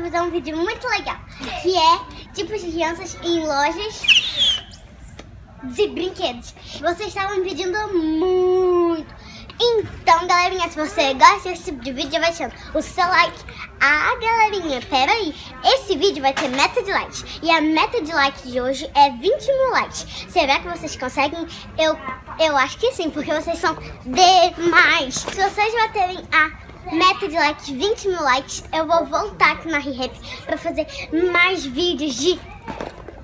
vou fazer um vídeo muito legal, que é tipos de crianças em lojas de brinquedos. Vocês estavam me pedindo muito. Então, galerinha, se você gosta desse tipo de vídeo, vai deixando o seu like. Ah, galerinha, peraí, esse vídeo vai ter meta de likes. E a meta de likes de hoje é 21 mil likes. Será que vocês conseguem? Eu acho que sim, porque vocês são demais. Se vocês baterem a meta de likes, 20 mil likes, eu vou voltar aqui na RI Hippy pra fazer mais vídeos de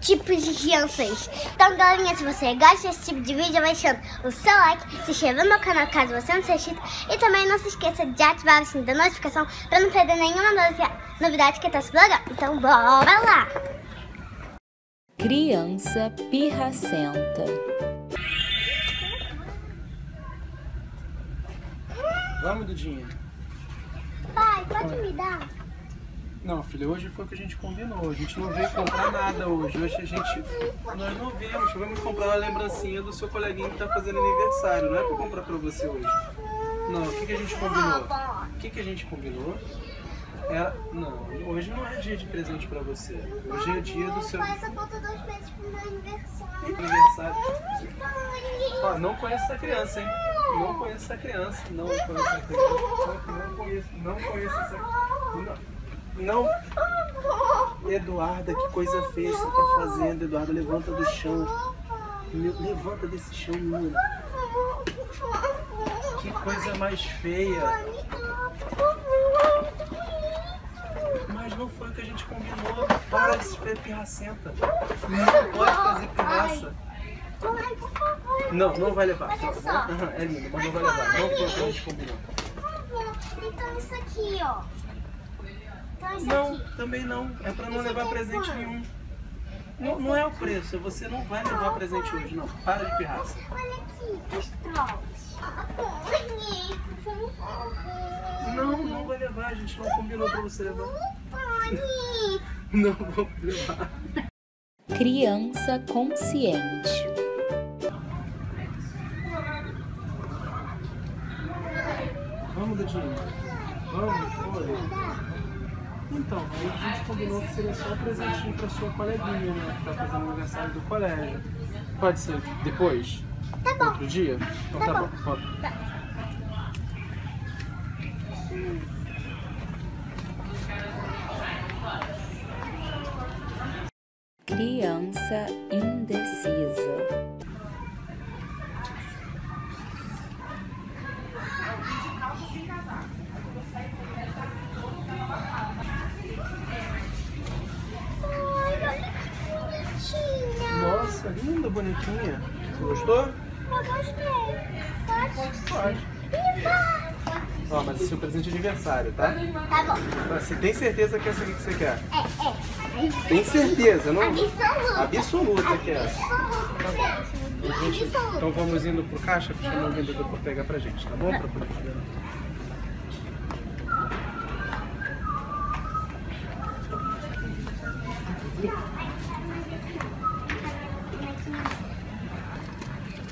tipos de crianças. Então, galerinha, se você gosta desse tipo de vídeo, vai deixando o seu like, se inscreva no meu canal caso você não seja inscrito, e também não se esqueça de ativar o sininho da notificação pra não perder nenhuma novidade que tá subindo agora. Então, bora lá! Criança pirracenta. Vamos, Dudinha. Pai, pode me dar? Não, filha, hoje foi o que a gente combinou. A gente não veio comprar nada hoje. Hoje a gente... Nós não viemos. Vamos comprar uma lembrancinha do seu coleguinha que tá fazendo aniversário. Não é pra comprar pra você hoje. Não, o que a gente combinou? O que a gente combinou? Não, hoje não é dia de presente pra você. Hoje é dia do seu... Mas só falta 2 meses pro meu aniversário. Aniversário. Ó, não conheço essa criança, hein? Não conheço essa criança. Não conheço essa criança. Não conheço essa criança. Não, Eduarda, que coisa feia você tá fazendo, Eduarda, levanta do chão, levanta desse chão, menina, que coisa mais feia, mas não foi o que a gente combinou, para de ser pirracenta, não pode fazer pirraça. Não vai levar, é lindo, mas não vai levar, não foi o que a gente combinou. Então isso aqui, ó. Não, também não. É pra não levar presente nenhum. Não é o preço. Você não vai levar presente hoje, não. Para de pirraça. Olha aqui, troços. Não vai levar. A gente não combinou pra você levar. Não vou levar. Criança consciente. Vamos, Dudinho. Vamos. Então, aí a gente combinou que seria só um presentinho pra sua coleguinha, né? Que tá fazendo o aniversário do colégio. Pode ser depois? Tá bom. Outro dia? Então tá bom. Tá. Criança indecisa. Nossa, linda bonequinha. Você gostou? Eu gostei. Pode. Ó, mas esse é o presente de aniversário, tá? Tá bom. Você tem certeza que é essa aqui que você quer? É. Tem certeza, não? Absoluta que é essa. Tá bom. Gente, então vamos indo pro caixa, porque o vendedor vai pegar pra gente, tá bom? Pra poder tirar.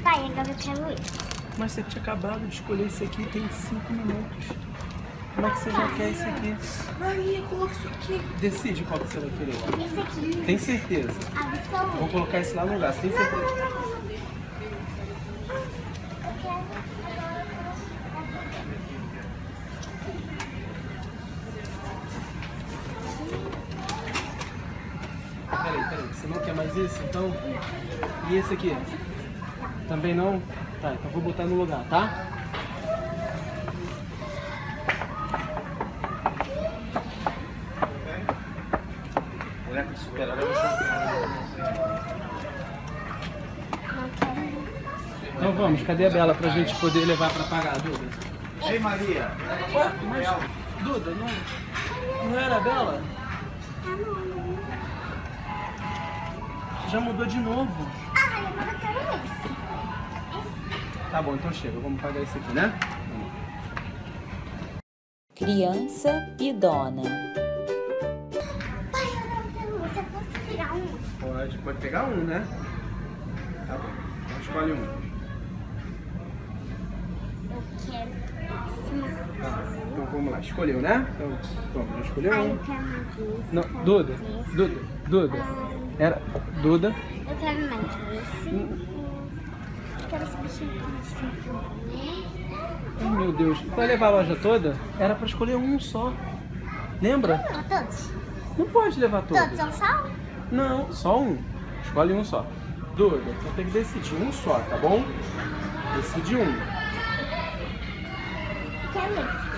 Pai, agora eu quero isso. Mas você tinha acabado de escolher esse aqui tem 5 minutos. Como é que você já quer esse aqui? Maria, coloca isso aqui. Decide qual que você vai querer. Esse aqui. Tem certeza? Absoluta. Vou colocar esse lá no lugar. Tem certeza? Não. Peraí, você não quer mais esse então? E esse aqui? Também não? Tá, então vou botar no lugar, tá? Boneco de super-herói. Então vamos, cadê a Bela pra gente poder levar pra pagar, Duda? Ei, Maria! Mas, Duda, não era a Bela? Já mudou de novo. Tá bom, então chega. Vamos pagar esse aqui, né? Criança e dona. Pai, eu não quero um. Você pode pegar um? Pode pegar um, né? Tá bom. Então escolhe um. Eu quero. Então vamos lá, escolheu, né? Então vamos, já escolheu um. Não, Duda, Duda, Duda. Era Duda. Eu quero mais esse. Eu quero esse bichinho aqui. Meu Deus, vai levar a loja toda? Era pra escolher um só. Lembra? Todos. Não pode levar todos. Todos são só um? Não, só um. Escolhe um só. Duda, você tem que decidir um só, tá bom? Decide um.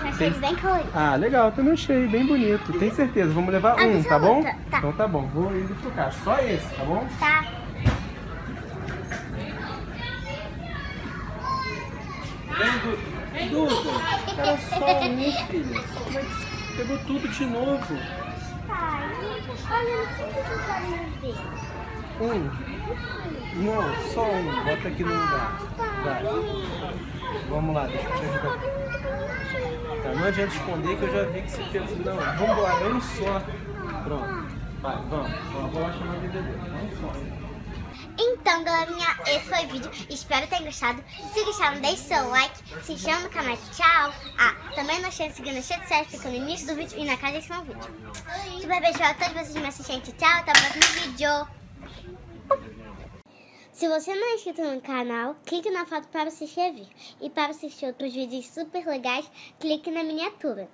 Achei bem colorido. Ah, legal, também achei, bem bonito. Tem certeza, vamos levar um, tá bom? Tá. Então tá bom, vou indo pro caixa. Só esse, tá bom? Tá. Vem, Duda. Era só um, filho. Mas pegou tudo de novo. Pai, olha, não sei se você vai me ver. Um? Não, só um. Bota aqui no lugar. Vai. Vamos lá, deixa eu te ajudar. Tá, não adianta esconder que eu já vi que você pegou. Não, vamos lá, vem só. Pronto, vai, vamos. Vou lá chamar o vendedor, vamos só. Então, galerinha, esse foi o vídeo. Espero que tenham gostado. Se gostaram, deixe seu like, se inscreva no canal. Tchau! Ah, também não esqueça de seguir nas redes sociais, fica no início do vídeo e na casa desse novo vídeo. Super beijo a todos vocês me assistindo. Tchau, até o próximo vídeo. Se você não é inscrito no canal, clique na foto para se inscrever. E para assistir outros vídeos super legais, clique na miniatura.